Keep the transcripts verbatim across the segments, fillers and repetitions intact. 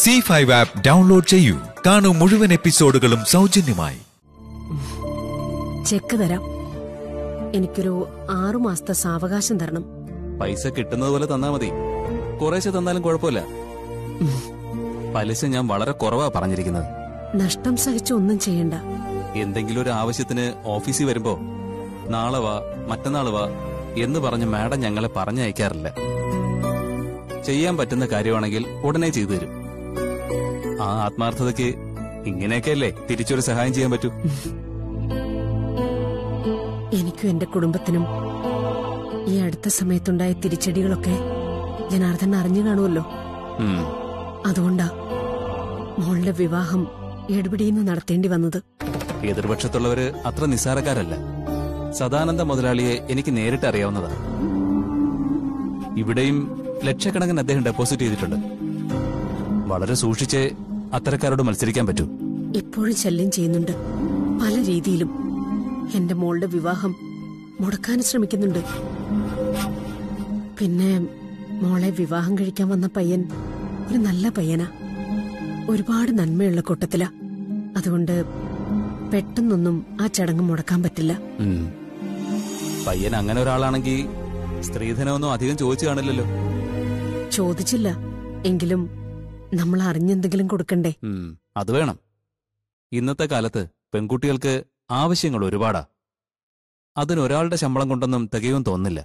C five app download ചെയ്യൂ. കാണൂ മുഴുവൻ എപ്പിസോഡുകളും സൗജന്യമായി. ചെക്ക് തരാം. എനിക്കൊരു ആറു മാസത്തെ സാവകാശം തരണം. പൈസ കിട്ടുന്നത് പോലെ തന്നാ മതി. കുറേശ്ശെ തന്നാലും കുഴപ്പമില്ല. പലിശ ഞാൻ വളരെ കുറവാ പറഞ്ഞിരിക്കുന്നത്. നഷ്ടം സഹിച്ച് ഒന്നും ചെയ്യണ്ട. എന്തെങ്കിലും ഒരു ആവശ്യത്തിന് ഓഫീസിൽ വരുമ്പോ നാളെ വാ മറ്റന്നാള് വാ എന്ന് പറഞ്ഞ് മാഡം ഞങ്ങളെ പറഞ്ഞയക്കാറില്ല. ചെയ്യാൻ പറ്റുന്ന കാര്യമാണെങ്കിൽ ഉടനെ ചെയ്തു തരും. ആ ആത്മാർത്ഥതയ്ക്ക് ഇങ്ങനെയൊക്കെ അല്ലേ തിരിച്ചൊരു സഹായം ചെയ്യാൻ പറ്റൂ. എനിക്കും എന്റെ കുടുംബത്തിനും ഈ അടുത്ത സമയത്തുണ്ടായ തിരിച്ചടികളൊക്കെ ജനാർദ്ദൻ അറിഞ്ഞു കാണുമല്ലോ. അതുകൊണ്ടാ മോളുടെ വിവാഹം എടുപിടിയെന്ന് നടത്തേണ്ടി വന്നത്. എതിർപക്ഷത്തുള്ളവര് അത്ര നിസ്സാരക്കാരല്ല. സദാനന്ദ മുതലാളിയെ എനിക്ക് നേരിട്ട് അറിയാവുന്നതാണ്. ഇവിടെയും ലക്ഷക്കണക്കിന് അദ്ദേഹം ഡെപ്പോസിറ്റ് ചെയ്തിട്ടുണ്ട്. വളരെ സൂക്ഷിച്ച് അത്തരക്കാരോട് മത്സരിക്കാൻ പറ്റൂ. ഇപ്പോഴും ശല്യം ചെയ്യുന്നുണ്ട് പല രീതിയിലും. എന്റെ മോളുടെ വിവാഹം മുടക്കാൻ ശ്രമിക്കുന്നുണ്ട്. പിന്നെ മോളെ വിവാഹം കഴിക്കാൻ വന്ന പയ്യൻ ഒരു നല്ല പയ്യനാ. ഒരുപാട് നന്മയുള്ള കൂട്ടത്തിലാ. അതുകൊണ്ട് പെട്ടെന്നൊന്നും ആ ചടങ്ങ് മുടക്കാൻ പറ്റില്ല. പയ്യൻ അങ്ങനെ ഒരാളാണെങ്കിൽ സ്ത്രീധനമൊന്നും അധികം ചോദിച്ചു കാണില്ലല്ലോ. ചോദിച്ചില്ല. എങ്കിലും നമ്മൾ അറിഞ്ഞെന്തെങ്കിലും കൊടുക്കണ്ടേ? അത് വേണം. ഇന്നത്തെ കാലത്ത് പെൺകുട്ടികൾക്ക് ആവശ്യങ്ങൾ ഒരുപാടാ. അതിനൊരാളുടെ ശമ്പളം കൊണ്ടൊന്നും തികയും തോന്നില്ല.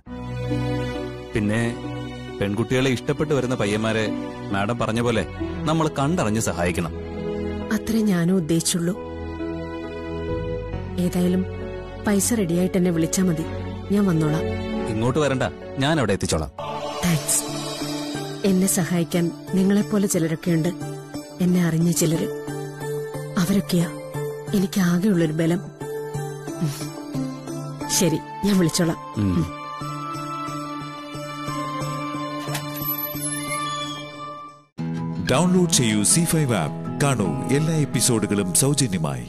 പിന്നെ പെൺകുട്ടികളെ ഇഷ്ടപ്പെട്ടു വരുന്ന പയ്യന്മാരെ മാഡം പറഞ്ഞ പോലെ നമ്മൾ കണ്ടറിഞ്ഞ് സഹായിക്കണം. അത്രേ ഞാനും ഉദ്ദേശിച്ചുള്ളൂ. ഏതായാലും പൈസ റെഡിയായിട്ട് എന്നെ വിളിച്ചാ മതി. ഞാൻ വന്നോളാം. ഇങ്ങോട്ട് വരണ്ട, ഞാൻ അവിടെ എത്തിച്ചോളാം. താങ്ക്സ്. എന്നെ സഹായിക്കാൻ നിങ്ങളെപ്പോലെ ചിലരൊക്കെയുണ്ട്. എന്നെ അറിഞ്ഞ ചിലര്. അവരൊക്കെയാ എനിക്ക് ആകെയുള്ളൊരു ബലം. ശരി, ഞാൻ വിളിച്ചോളാം. ഡൗൺലോഡ് ചെയ്യൂ C ഫൈവ് ആപ്പ്. കാണൂ എല്ലാ എപ്പിസോഡുകളും സൗജന്യമായി.